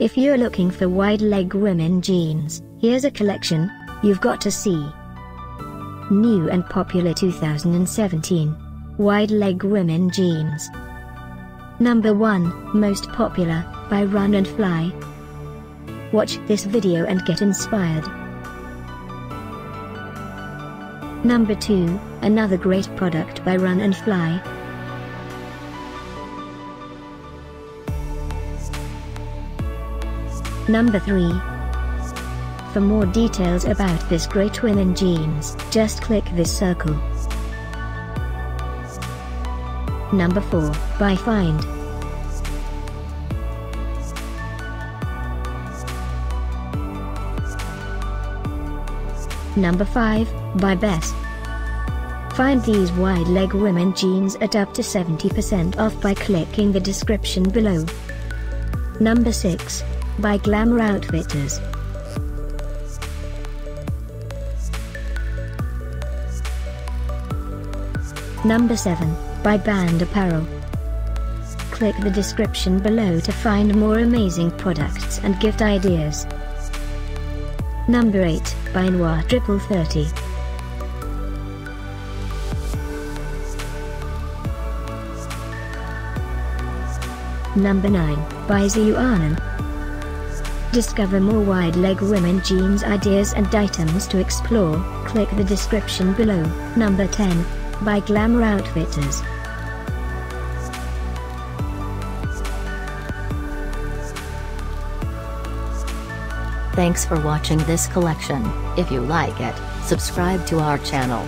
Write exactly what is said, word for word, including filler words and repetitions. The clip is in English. If you're looking for wide-leg women jeans, here's a collection you've got to see. New and popular two thousand seventeen. Wide-leg women jeans. Number one, most popular, by Run and Fly. Watch this video and get inspired. Number two, another great product by Run and Fly. Number three. For more details about this great women jeans, just click this circle. Number four, by Find. Number five, by Best. Find these wide leg women jeans at up to seventy percent off by clicking the description below. Number six, by Glamour Outfitters. Number seven, by Band Apparel. Click the description below to find more amazing products and gift ideas. Number eight, by Noir Triple thirty. Number nine, by Zhiyuanan. Discover more wide leg women jeans ideas and items to explore, click the description below. Number ten, by Glamour Outfitters. Thanks for watching this collection. If you like it, subscribe to our channel.